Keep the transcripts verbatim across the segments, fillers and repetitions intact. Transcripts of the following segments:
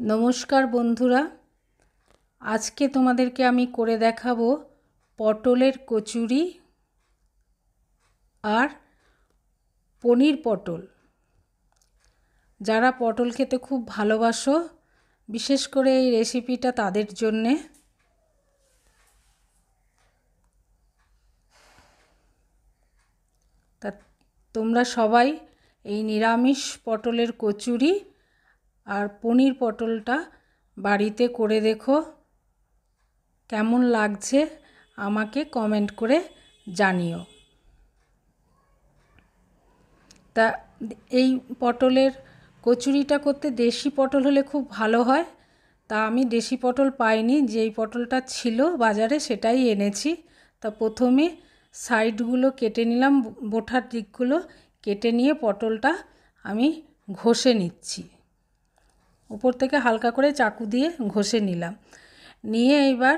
नमस्कार बंधुरा, आज के तोमादेरके आमी करे देखाबो पटलेर कचुरी और पनीर पटल। जारा पटल खेते खूब भालोबाशो विशेष करे एई रेसिपिटा तादेर जोन्ने। ता तोमरा सबाई एई निरामिष पटलेर कचुरी और पनीर पटलटा बाड़ीते करे देखो, केमन लागछे आमाके कमेंट करे जानियो। ता एई पटलेर कचुरिटा करते देशी पटल होले खूब भालो हय। ता आमी देशी पटल पाइनी, जेई पटलटा छिलो बाजारे सेटाई एनेছি। ता प्रथमे साइडगुलो केटे निलाम, बोठार दिकगुलो केटे निये पटलटा आमी घषे निচ্ছি। ऊपर থেকে হালকা করে চাকু দিয়ে ঘষে নিলাম। নিয়ে এবার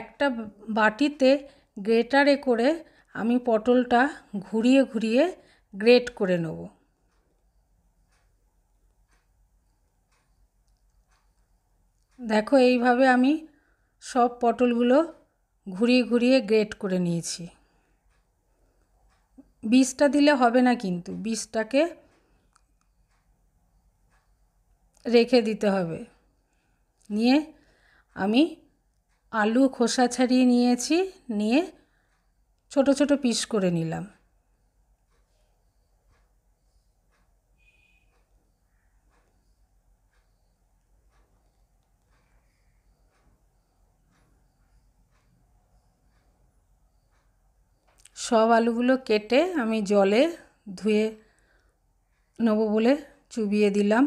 একটা বাটিতে গ্রেটারে করে আমি পটলটা ঘুরিয়ে ঘুরিয়ে গ্রেট করে নেব। দেখো এইভাবে আমি সব পটলগুলো ঘুরিয়ে ঘুরিয়ে গ্রেট করে নিয়েছি। বীজটা দিলে হবে না, কিন্তু বীজটাকে रेखे दीते हबे। निये आमी आलू खोसा छड़िए निएছি, निये छोटो छोटो पिस करे निलाम। सब आलूगुलो केटे आमी जले धुए नेब बोले चुबिए दिलाम,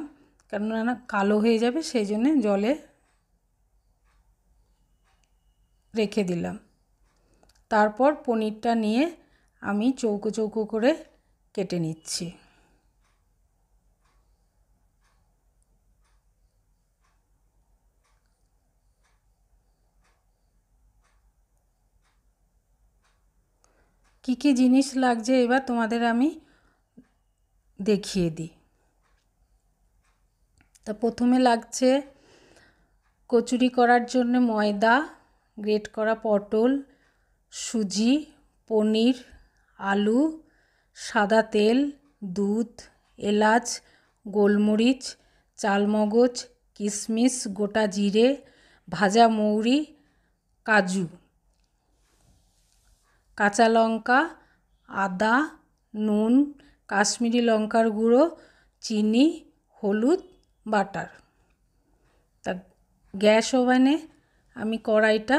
कारण कालो हो जाबे सेई जोन्नो जले रेखे दिलाम। तारपर पनीरटा निये आमी चौको चौको करे केटे निচ্ছি। की की जिनिस लागছে এবার তোমাদের আমি দেখিয়ে দিই। তা প্রথমে লাগছে কচুরি করার জন্য ময়দা, গ্রেট করা পটল, সুজি, পনির, আলু, সাদা তেল, দুধ, এলাচ, গোলমরিচ, চালমগজ, কিশমিশ, গোটা জিরে, ভাজা মৌরি, কাজু, কাঁচা লঙ্কা, আদা, নুন, কাশ্মীরি লঙ্কার গুঁড়ো, চিনি, হলুদ, বাটার। তা গ্যাস ওভেনে আমি কড়াইটা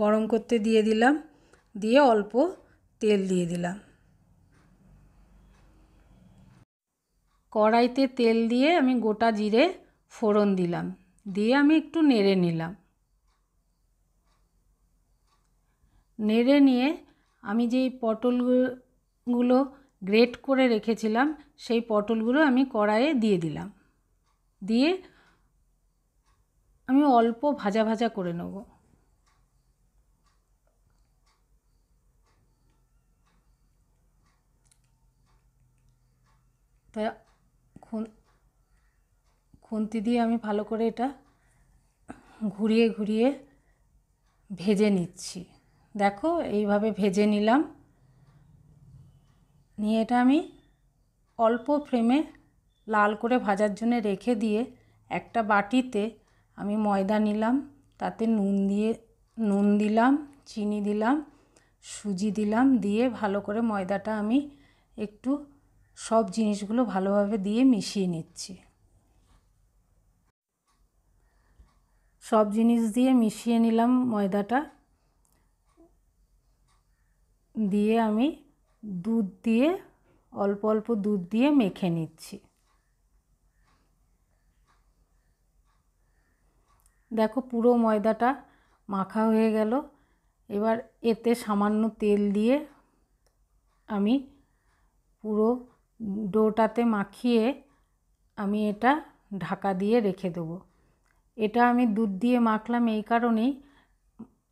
গরম করতে দিয়ে দিলাম, দিয়ে অল্প তেল দিয়ে দিলাম। কড়াইতে তেল দিয়ে আমি গোটা জিরে ফোড়ন দিলাম, দিয়ে আমি একটু নেড়ে নিলাম। নেড়ে নিয়ে আমি যেই পটলগুলো গ্রেট করে রেখেছিলাম সেই পটলগুলো আমি কড়াইয়ে দিয়ে দিলাম, দিয়ে আমি অল্প ভাজা ভাজা করে নেব। তা খুন্তি দিয়ে আমি ভালো করে এটা ঘুরিয়ে ঘুরিয়ে ভেজে নিচ্ছি। দেখো এইভাবে ভেজে নিলাম। নিয়ে এটা আমি অল্প ফ্লেমে লাল করে ভাজার জন্য রেখে দিয়ে একটা বাটিতে আমি ময়দা নিলাম, তাতে নুন দিয়ে নুন দিলাম, চিনি দিলাম, সুজি দিলাম, দিয়ে ভালো করে ময়দাটা আমি একটু সব জিনিসগুলো ভালোভাবে দিয়ে মিশিয়ে নিচ্ছি। সব জিনিস দিয়ে মিশিয়ে নিলাম ময়দাটা, দিয়ে আমি দুধ দিয়ে অল্প অল্প দুধ দিয়ে মেখে নিচ্ছি। দেখো পুরো ময়দাটা মাখা হয়ে গেল। এবার এতে সামান্য তেল দিয়ে আমি পুরো ডোটাতে মাখিয়ে আমি এটা ঢাকা দিয়ে রেখে দেবো। এটা আমি দুধ দিয়ে মাখলাম এই কারণেই,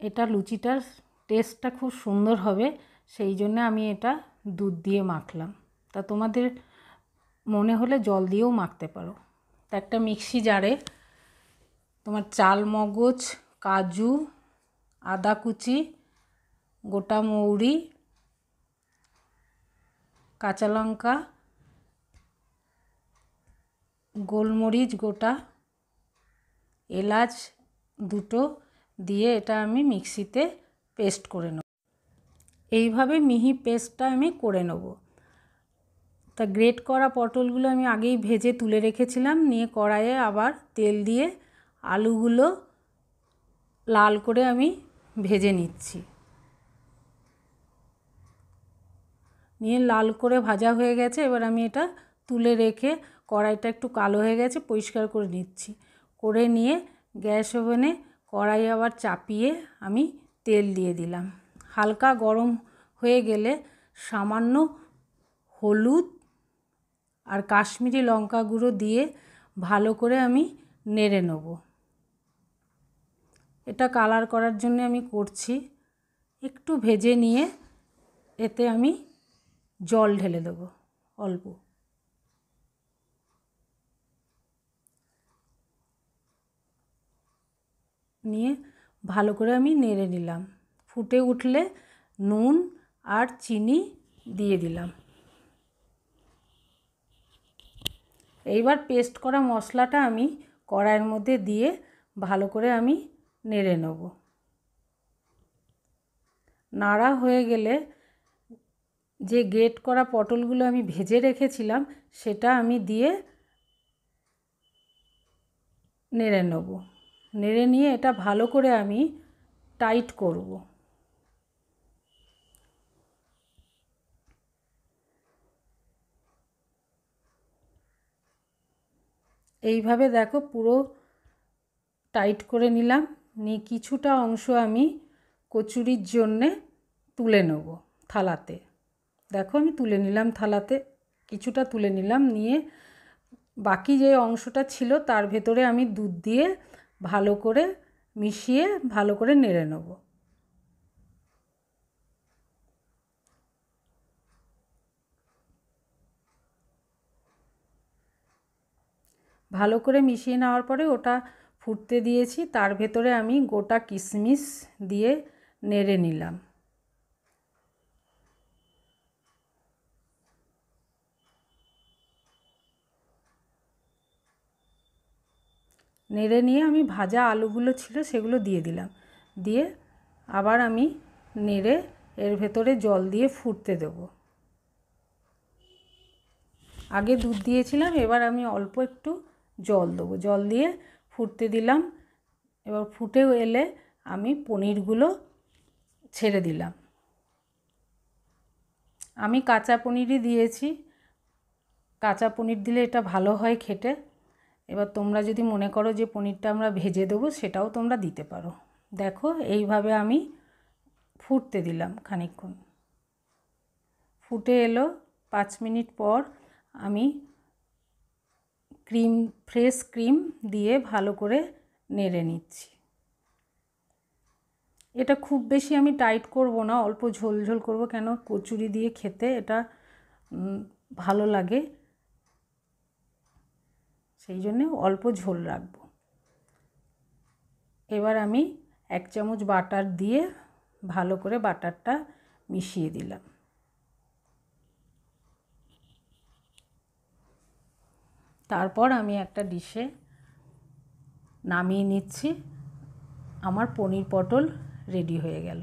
এটা লুচিটার টেস্টটা খুব সুন্দর হবে সেই জন্য আমি এটা দুধ দিয়ে মাখলাম। তা তোমাদের মনে হলে জল দিয়েও মাখতে পারো। तो एक मिक्सि जारे तुम्हार चाल मगज काजू आदा कुचि गोटा मौरी काँचा लंका गोलमरिच गोटा एलाच दुटो दिए एटा आमी मिक्सिते पेस्ट करे नेब। एइभावे मिहि पेस्टटा आमी करे नेब। ता ग्रेट करा पटलगुलो आमी आगेई भेजे तुले रेखेछिलाम, निये कड़ाइये आबार तेल दिए आलूगुलो लाल करे आमी भेजे निच्छि। निये लाल करे भाजा हये गेछे। एबार आमी एटा तुले रेखे कड़ाईटा एकटु कालो हये गेछे, परिष्कार करे निच्छि। करे निये गैस ओभेने कड़ाई आबार चापिये आमी तेल दिए दिलाम। हालका गरम हये गेले सामान्य हलुद और काश्मीरी लंका गुड़ो दिए भालो करे आमी नेड़े नेब। एटा कालार करार जन्य आमी करछि। एकटु भेजे निये एते आमी जल ढेले देब अल्प। निये भालो करे आमी नेड़े निलाम। फुटे उठले नून और चीनी दिए दिलाम। एइबार पेस्ट करा मसलाटा आमी कड़ाइर मध्य दिए भालो करे आमी नेड़े नेब। नाड़ा हये गेले जे ग्रेट करा पटलगुलो आमी भेजे रेखेछिलाम सेटा आमी दिए नेड़े नेब। नेड़े निये एटा भालो करे आमी टाइट करब। এইভাবে দেখো পুরো টাইট করে নিলাম। নিয়ে কিছুটা অংশ আমি কচুরির জন্য তুলে নেব থালাতে। দেখো আমি তুলে নিলাম থালাতে, কিছুটা তুলে নিলাম। নিয়ে বাকি যে অংশটা ছিল তার ভেতরে আমি দুধ দিয়ে ভালো করে মিশিয়ে ভালো করে নেড়ে নেব। भालो करे मिशिए नेওয়ার পরে ওটা ফুটতে দিয়েছি। তার ভেতরে আমি গোটা কিশমিশ দিয়ে নেড়ে নিলাম। নেড়ে নিয়ে আমি ভাজা আলুগুলো ছিল সেগুলো দিয়ে দিলাম। দিয়ে আবার আমি নেড়ে এর ভেতরে জল দিয়ে ফুটতে দেব। আগে দুধ দিয়েছিলাম, এবার আমি অল্প একটু জল দেব। জল দিয়ে ফুটতে দিলাম। এবার ফুটে এলে আমি পনিরগুলো ছেড়ে দিলাম। আমি কাঁচা পনিরই দিয়েছি। কাঁচা পনির দিলে এটা ভালো হয় খেতে। এবার তোমরা যদি মনে করো যে পনিরটা আমরা ভেজে দেবো সেটাও তোমরা দিতে পারো। দেখো এইভাবে আমি ফুটতে দিলাম খানিকক্ষণ। ফুটে এলো। পাঁচ মিনিট পর আমি ক্রিম ফ্রেশ ক্রিম দিয়ে ভালো করে নেড়ে নিচ্ছি। এটা খুব বেশি আমি টাইট করব না, অল্প ঝোল ঝোল করব। কেন কচুরি দিয়ে খেতে এটা ভালো লাগে, সেই জন্য অল্প ঝোল রাখব। এবার আমি এক চামচ বাটার দিয়ে ভালো করে বাটারটা মিশিয়ে দিলাম। তারপর আমি একটা ডিশে নামিয়ে নিচ্ছি। আমার পনির পটল রেডি হয়ে গেল।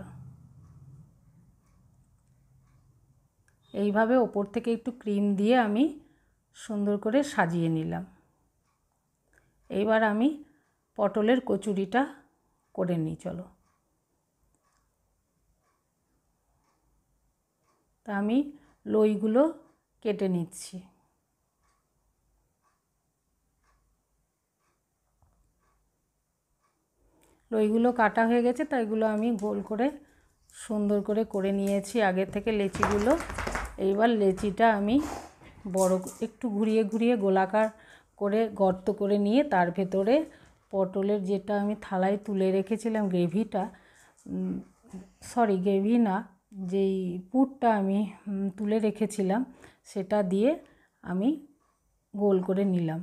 এইভাবে ওপর থেকে একটু ক্রিম দিয়ে আমি সুন্দর করে সাজিয়ে নিলাম। এইবার আমি পটলের কচুরিটা করে নিই। চলো, তা আমি লইগুলো কেটে নিচ্ছি। লইগুলো কাটা হয়ে গেছে, তাই এগুলো আমি গোল করে সুন্দর করে করে নিয়েছি আগে থেকে লেচিগুলো। এইবার লেচিটা আমি বড় একটু ঘুরিয়ে ঘুরিয়ে গোলাকার করে গর্ত করে নিয়ে তার ভেতরে পটলের যেটা আমি থালায় তুলে রেখেছিলাম গ্রেভিটা, সরি গ্রেভি না, যেই পুরটা আমি তুলে রেখেছিলাম সেটা দিয়ে আমি গোল করে নিলাম।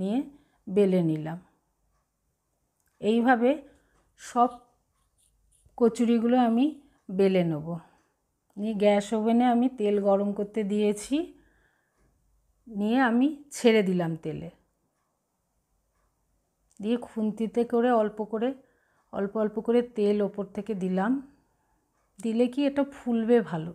নিয়ে বেলে নিলাম। এইভাবে সব কচুরিগুলো আমি বেলে নেব। নিয়ে গ্যাস ওভেনে আমি তেল গরম করতে দিয়েছি, নিয়ে আমি ছেড়ে দিলাম তেলে, দিয়ে খুন্তিতে করে অল্প করে অল্প অল্প করে তেল ওপর থেকে দিলাম। দিলে কি এটা ফুলবে ভালো।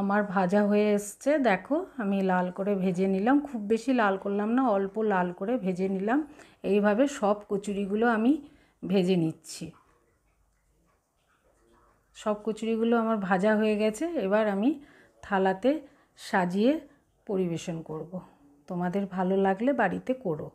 আমার ভাজা হয়ে এসছে, দেখো আমি লাল করে ভেজে নিলাম। খুব বেশি লাল করলাম না, অল্প লাল করে ভেজে নিলাম। এইভাবে সব কচুরিগুলো আমি ভেজে নিচ্ছি। সব কচুরিগুলো আমার ভাজা হয়ে গেছে। এবার আমি থালাতে সাজিয়ে পরিবেশন করব। তোমাদের ভালো লাগলে বাড়িতে করো।